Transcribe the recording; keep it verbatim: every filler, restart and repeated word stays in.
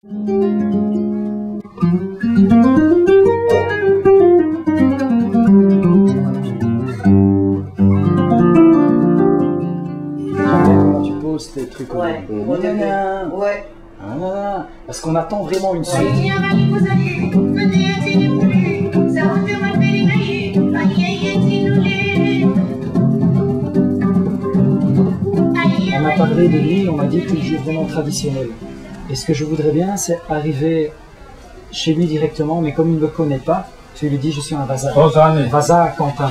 Tu poses tes trucs en ouais, bon, ouais, ouais. Ah là là. Parce qu'on attend vraiment une suite. On a parlé de lui, on a dit qu'il joue vraiment traditionnel. Et ce que je voudrais bien, c'est arriver chez lui directement, mais comme il ne me connaît pas, je lui dis je suis un Vazar. Vazar Quentin.